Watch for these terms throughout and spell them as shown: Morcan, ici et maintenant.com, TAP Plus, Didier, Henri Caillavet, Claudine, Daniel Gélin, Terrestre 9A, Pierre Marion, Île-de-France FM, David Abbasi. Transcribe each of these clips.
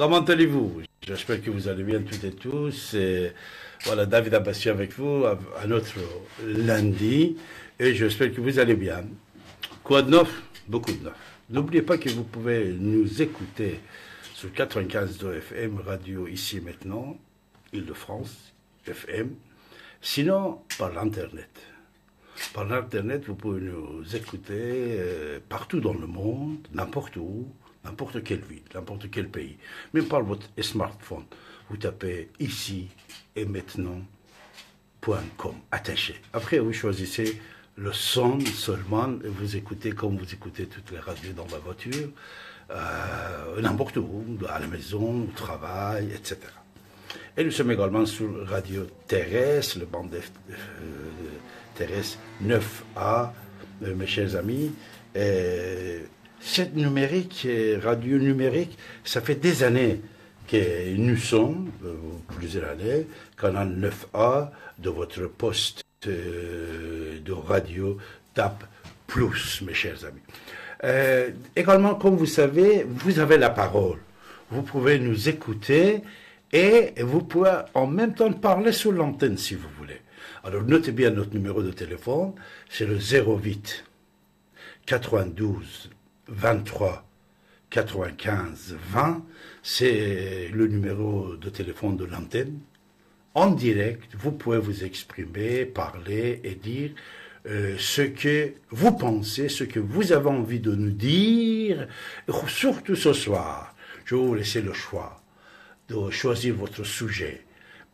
Comment allez-vous? J'espère que vous allez bien toutes et tous. Et voilà, David Abbasi avec vous, à notre lundi. Et j'espère que vous allez bien. Quoi de neuf? Beaucoup de neuf. N'oubliez pas que vous pouvez nous écouter sur 95.2 FM, radio ici et maintenant, Île-de-France FM. Sinon, par l'Internet. Par l'Internet, vous pouvez nous écouter partout dans le monde, n'importe où, n'importe quelle ville, n'importe quel pays. Même par votre smartphone, vous tapez ici et maintenant.com, attaché. Après, vous choisissez le son seulement et vous écoutez comme vous écoutez toutes les radios dans la voiture, n'importe où, à la maison, au travail, etc. Et nous sommes également sur Radio Terrestre, le bande Terrestre 9A, mes chers amis. Cette numérique, radio numérique, ça fait des années que nous sommes, plusieurs années, canal 9A de votre poste de radio TAP Plus, mes chers amis. Également, comme vous savez, vous avez la parole. Vous pouvez nous écouter. Et vous pouvez en même temps parler sur l'antenne si vous voulez. Alors notez bien notre numéro de téléphone, c'est le 08 92 23 95 20. C'est le numéro de téléphone de l'antenne. En direct, vous pouvez vous exprimer, parler et dire ce que vous pensez, ce que vous avez envie de nous dire. Surtout ce soir, je vais vous laisser le choix de choisir votre sujet.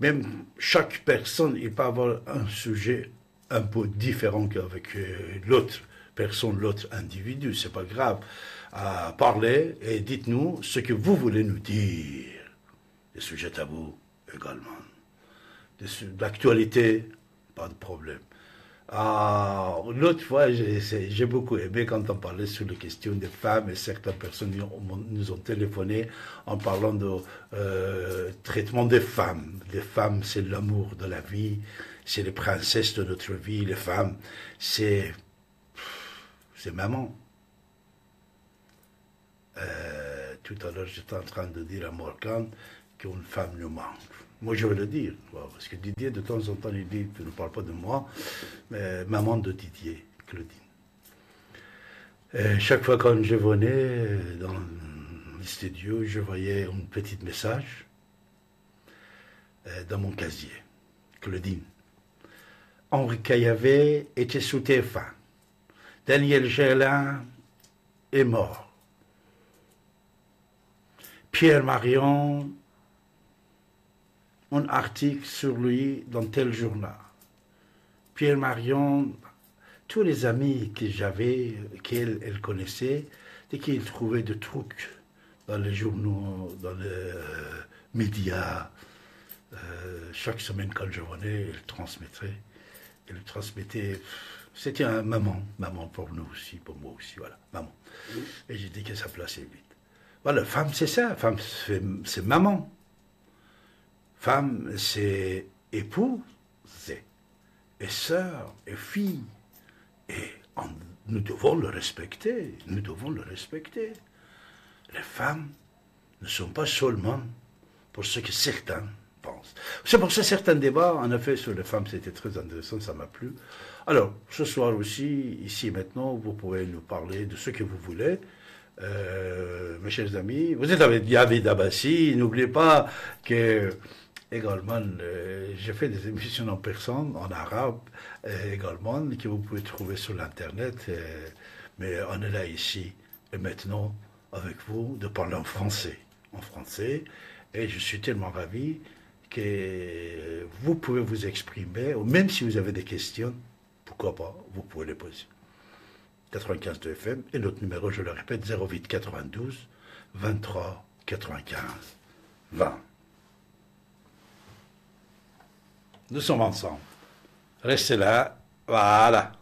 Même chaque personne, il peut avoir un sujet un peu différent qu'avec l'autre personne, l'autre individu. C'est pas grave. Parlez et dites-nous ce que vous voulez nous dire. Des sujets tabous également. L'actualité, pas de problème. L'autre fois, j'ai beaucoup aimé quand on parlait sur les questions des femmes et certaines personnes nous ont téléphoné en parlant de traitement des femmes. Les femmes, c'est l'amour de la vie, c'est les princesses de notre vie. Les femmes, c'est maman. Tout à l'heure, j'étais en train de dire à Morcan qu'une femme nous manque. Moi, je vais le dire, parce que Didier, de temps en temps, il dit, tu ne parles pas de moi, mais maman de Didier, Claudine. Et chaque fois quand je venais dans le studio, je voyais un petit message dans mon casier. Claudine. Henri Caillavet était sous TF1. Daniel Gélin est mort. Pierre Marion... un article sur lui dans tel journal. Pierre Marion, tous les amis que j'avais, qu'elle connaissait, dès qu'ils trouvaient des trucs dans les journaux, dans les médias, chaque semaine quand je venais, elle transmettait. C'était un maman pour nous aussi, pour moi aussi, voilà, maman. Et j'ai dit que ça plaçait vite. Voilà, femme c'est ça, femme c'est maman. Femme, c'est épouse, et sœur, et fille. Et nous devons le respecter, nous devons le respecter. Les femmes ne sont pas seulement pour ce que certains pensent. C'est pour ça que certains débats, en effet, sur les femmes, c'était très intéressant, ça m'a plu. Alors, ce soir aussi, ici et maintenant, vous pouvez nous parler de ce que vous voulez. Mes chers amis, vous êtes avec David Abbasi, n'oubliez pas que... Également, j'ai fait des émissions en personne, en arabe, également, que vous pouvez trouver sur l'Internet. Mais on est là ici et maintenant avec vous de parler en français. Et je suis tellement ravi que vous pouvez vous exprimer, ou même si vous avez des questions, pourquoi pas, vous pouvez les poser. 95 de FM et notre numéro, je le répète, 08 92 23 95 20. Nous sommes ensemble. Restez là. Voilà.